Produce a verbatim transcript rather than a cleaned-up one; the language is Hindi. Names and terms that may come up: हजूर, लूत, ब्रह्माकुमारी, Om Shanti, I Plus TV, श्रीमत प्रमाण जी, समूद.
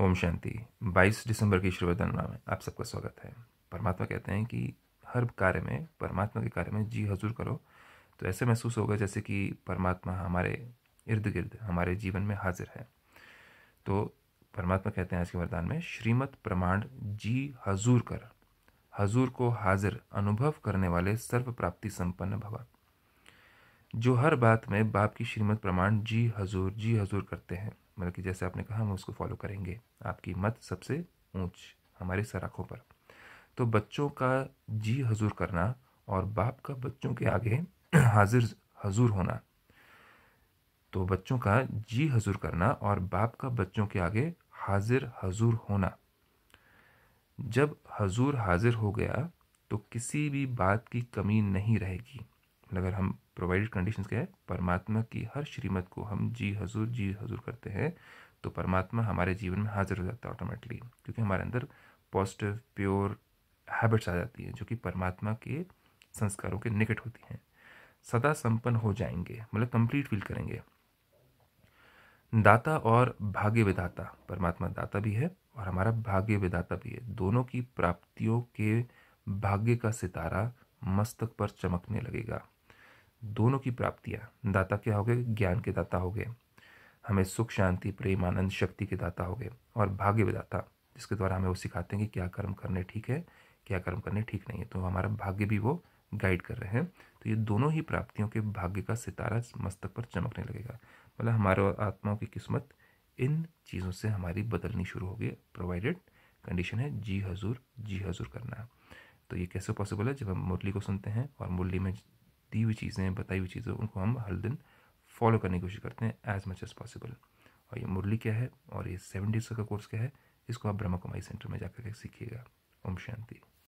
ओम शांति। बाईस दिसंबर की श्रीवर्धनवा में आप सबका स्वागत है। परमात्मा कहते हैं कि हर कार्य में, परमात्मा के कार्य में जी हजूर करो, तो ऐसे महसूस होगा जैसे कि परमात्मा हमारे इर्द गिर्द, हमारे जीवन में हाजिर है। तो परमात्मा कहते हैं आज के वरदान में, श्रीमत प्रमाण जी हजूर कर, हजूर को हाजिर अनुभव करने वाले सर्व प्राप्ति संपन्न भवा। जो हर बात में बाप की श्रीमत प्रमाण जी हजूर जी हजूर करते हैं, मतलब कि जैसे आपने कहा हम उसको फॉलो करेंगे, आपकी मत सबसे ऊंच हमारी सराखों पर। तो बच्चों का जी हजूर करना और बाप का बच्चों के आगे हाजिर हजूर होना। तो बच्चों का जी हजूर करना और बाप का बच्चों के आगे हाजिर हजूर होना। जब हजूर हाजिर हो गया तो किसी भी बात की कमी नहीं रहेगी। अगर हम प्रोवाइडेड कंडीशंस क्या है, परमात्मा की हर श्रीमत को हम जी हजूर जी हजूर करते हैं, तो परमात्मा हमारे जीवन में हाजिर हो जाता है ऑटोमेटिकली, क्योंकि हमारे अंदर पॉजिटिव प्योर हैबिट्स आ जाती हैं जो कि परमात्मा के संस्कारों के निकट होती हैं। सदा संपन्न हो जाएंगे, मतलब कंप्लीट फील करेंगे। दाता और भाग्य विधाता, परमात्मा दाता भी है और हमारा भाग्य विधाता भी है, दोनों की प्राप्तियों के भाग्य का सितारा मस्तक पर चमकने लगेगा। दोनों की प्राप्तियाँ, दाता क्या हो गए, ज्ञान के दाता हो गए, हमें सुख शांति प्रेम आनंद शक्ति के दाता हो गए, और भाग्य विदाता जिसके द्वारा हमें वो सिखाते हैं कि क्या कर्म करने ठीक है, क्या कर्म करने ठीक नहीं है, तो हमारा भाग्य भी वो गाइड कर रहे हैं। तो ये दोनों ही प्राप्तियों के भाग्य का सितारा मस्तक पर चमकने लगेगा, मतलब हमारे आत्माओं की किस्मत इन चीज़ों से हमारी बदलनी शुरू होगी, प्रोवाइडेड कंडीशन है जी हजूर जी हजूर करना। तो ये कैसे पॉसिबल है, जब हम मुरली को सुनते हैं और मुरली में दी हुई चीज़ें, बताई हुई चीज़ें, उनको हम हर दिन फॉलो करने की कोशिश करते हैं एज मच एज़ पॉसिबल। और ये मुरली क्या है और ये सेवन डेज का कोर्स क्या है, इसको आप ब्रह्माकुमारी सेंटर में जाकर के सीखिएगा। ओम शांति।